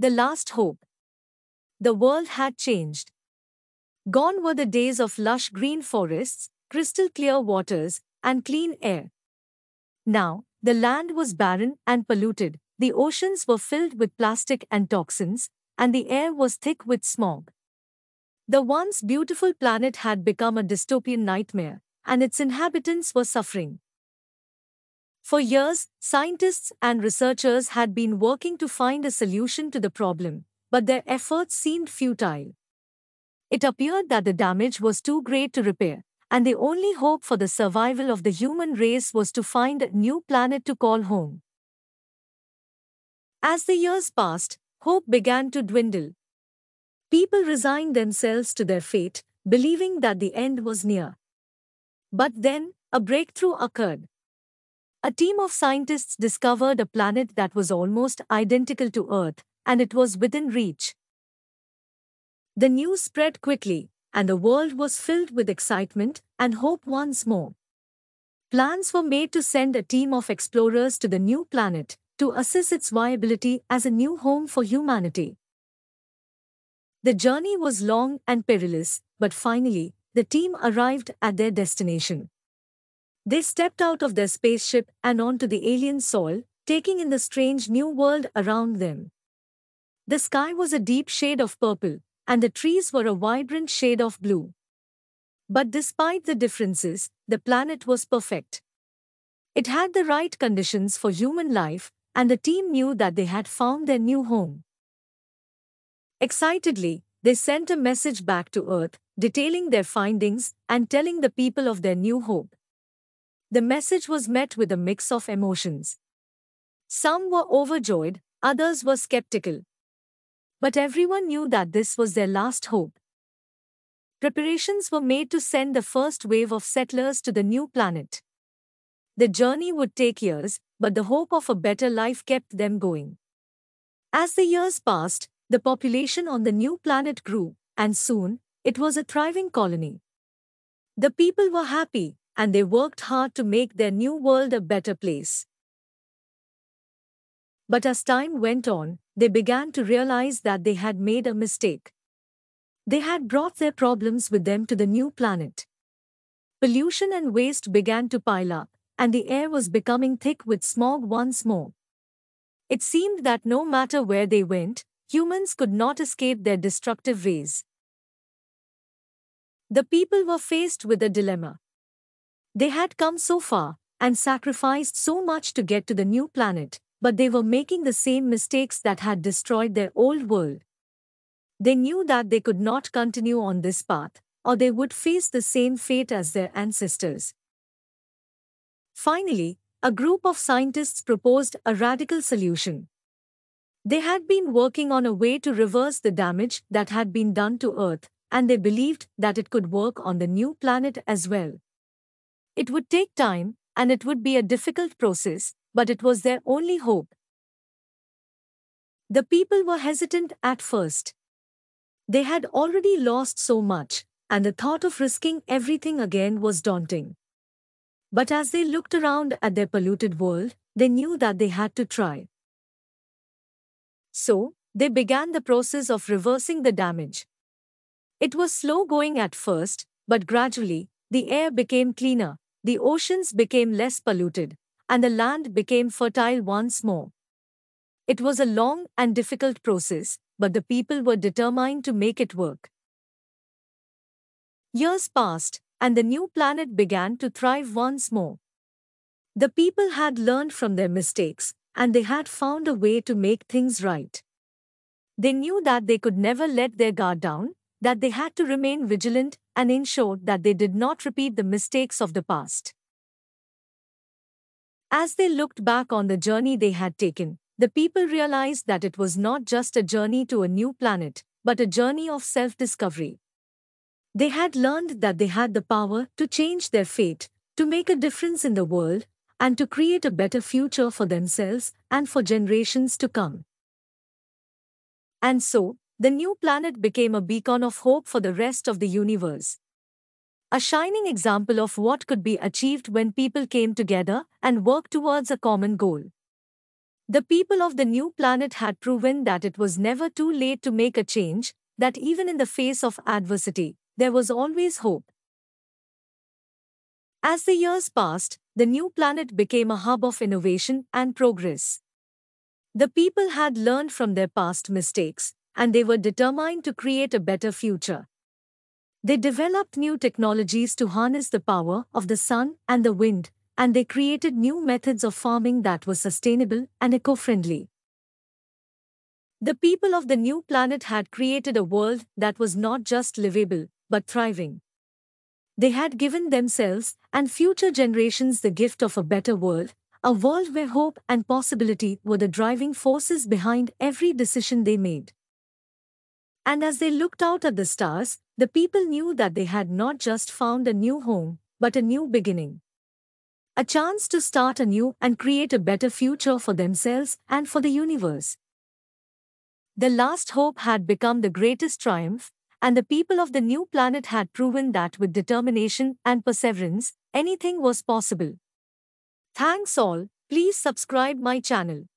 The last hope. The world had changed. Gone were the days of lush green forests, crystal clear waters, and clean air. Now, the land was barren and polluted, the oceans were filled with plastic and toxins, and the air was thick with smog. The once beautiful planet had become a dystopian nightmare, and its inhabitants were suffering. For years, scientists and researchers had been working to find a solution to the problem, but their efforts seemed futile. It appeared that the damage was too great to repair, and the only hope for the survival of the human race was to find a new planet to call home. As the years passed, hope began to dwindle. People resigned themselves to their fate, believing that the end was near. But then, a breakthrough occurred. A team of scientists discovered a planet that was almost identical to Earth, and it was within reach. The news spread quickly, and the world was filled with excitement and hope once more. Plans were made to send a team of explorers to the new planet to assess its viability as a new home for humanity. The journey was long and perilous, but finally, the team arrived at their destination. They stepped out of their spaceship and onto the alien soil, taking in the strange new world around them. The sky was a deep shade of purple, and the trees were a vibrant shade of blue. But despite the differences, the planet was perfect. It had the right conditions for human life, and the team knew that they had found their new home. Excitedly, they sent a message back to Earth, detailing their findings and telling the people of their new hope. The message was met with a mix of emotions. Some were overjoyed, others were skeptical. But everyone knew that this was their last hope. Preparations were made to send the first wave of settlers to the new planet. The journey would take years, but the hope of a better life kept them going. As the years passed, the population on the new planet grew, and soon, it was a thriving colony. The people were happy, and they worked hard to make their new world a better place. But as time went on, they began to realize that they had made a mistake. They had brought their problems with them to the new planet. Pollution and waste began to pile up, and the air was becoming thick with smog once more. It seemed that no matter where they went, humans could not escape their destructive rays. The people were faced with a dilemma. They had come so far, and sacrificed so much to get to the new planet, but they were making the same mistakes that had destroyed their old world. They knew that they could not continue on this path, or they would face the same fate as their ancestors. Finally, a group of scientists proposed a radical solution. They had been working on a way to reverse the damage that had been done to Earth, and they believed that it could work on the new planet as well. It would take time, and it would be a difficult process, but it was their only hope. The people were hesitant at first. They had already lost so much, and the thought of risking everything again was daunting. But as they looked around at their polluted world, they knew that they had to try. So, they began the process of reversing the damage. It was slow going at first, but gradually, the air became cleaner, the oceans became less polluted, and the land became fertile once more. It was a long and difficult process, but the people were determined to make it work. Years passed, and the new planet began to thrive once more. The people had learned from their mistakes, and they had found a way to make things right. They knew that they could never let their guard down, that they had to remain vigilant and ensure that they did not repeat the mistakes of the past. As they looked back on the journey they had taken, the people realized that it was not just a journey to a new planet, but a journey of self-discovery. They had learned that they had the power to change their fate, to make a difference in the world, and to create a better future for themselves and for generations to come. And so, the new planet became a beacon of hope for the rest of the universe. A shining example of what could be achieved when people came together and worked towards a common goal. The people of the new planet had proven that it was never too late to make a change, that even in the face of adversity, there was always hope. As the years passed, the new planet became a hub of innovation and progress. The people had learned from their past mistakes, and they were determined to create a better future. They developed new technologies to harness the power of the sun and the wind, and they created new methods of farming that were sustainable and eco-friendly. The people of the new planet had created a world that was not just livable, but thriving. They had given themselves and future generations the gift of a better world, a world where hope and possibility were the driving forces behind every decision they made. And as they looked out at the stars, the people knew that they had not just found a new home, but a new beginning. A chance to start anew and create a better future for themselves and for the universe. The last hope had become the greatest triumph, and the people of the new planet had proven that with determination and perseverance, anything was possible. Thanks all. Please subscribe my channel.